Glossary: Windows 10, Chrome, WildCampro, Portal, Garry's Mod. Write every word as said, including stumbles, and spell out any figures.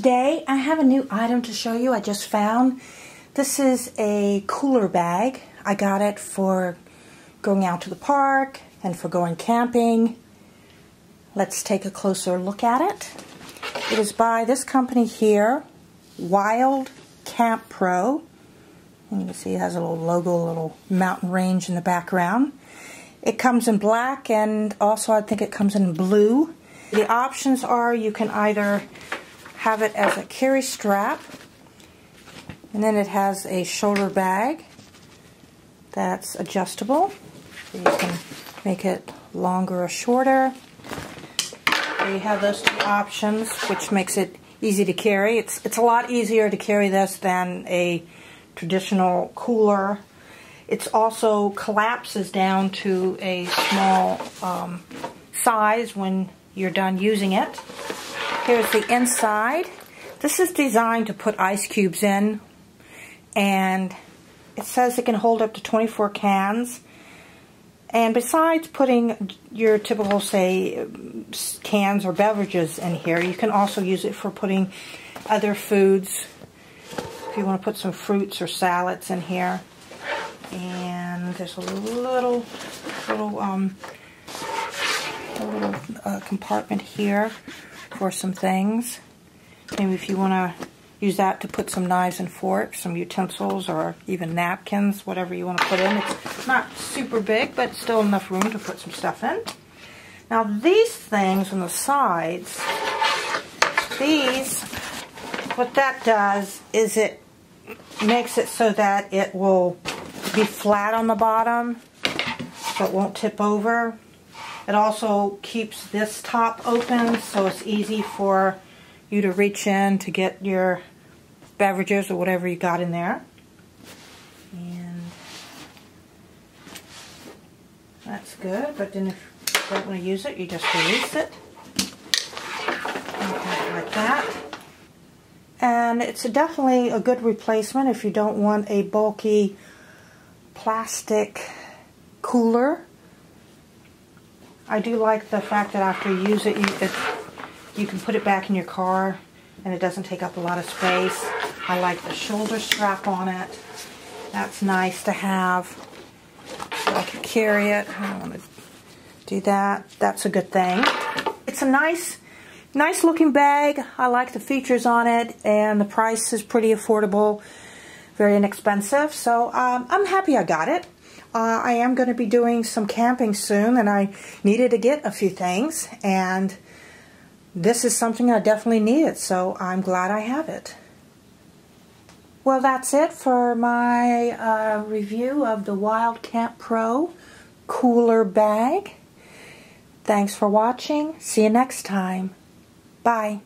Today I have a new item to show you I just found. This is a cooler bag. I got it for going out to the park and for going camping. Let's take a closer look at it. It is by this company here, WildCampro. And you can see it has a little logo, a little mountain range in the background. It comes in black, and also I think it comes in blue. The options are you can either have it as a carry strap, and then it has a shoulder bag that's adjustable. So you can make it longer or shorter. So you have those two options, which makes it easy to carry. It's, it's a lot easier to carry this than a traditional cooler. It also collapses down to a small um, size when you're done using it. Here's the inside. This is designed to put ice cubes in, and it says it can hold up to twenty-four cans. And besides putting your typical, say, cans or beverages in here, you can also use it for putting other foods. If you want to put some fruits or salads in here. And there's a little, little, um, a little uh, compartment here for some things. Maybe if you want to use that to put some knives and forks, some utensils, or even napkins, whatever you want to put in. It's not super big, but still enough room to put some stuff in. Now these things on the sides, these, what that does is it makes it so that it will be flat on the bottom, so it won't tip over. It also keeps this top open, so it's easy for you to reach in to get your beverages or whatever you got in there. And that's good, but then if you don't want to use it, you just release it. Okay, like that. And it's definitely a good replacement if you don't want a bulky plastic cooler. I do like the fact that after you use it, you, it, you can put it back in your car, and it doesn't take up a lot of space. I like the shoulder strap on it. That's nice to have. So I can carry it. I don't want to do that. That's a good thing. It's a nice, nice looking bag. I like the features on it, and the price is pretty affordable, very inexpensive. So um, I'm happy I got it. Uh, I am going to be doing some camping soon, and I needed to get a few things, and this is something I definitely needed, so I'm glad I have it. Well, that's it for my uh, review of the WildCampro Cooler Bag. Thanks for watching. See you next time. Bye.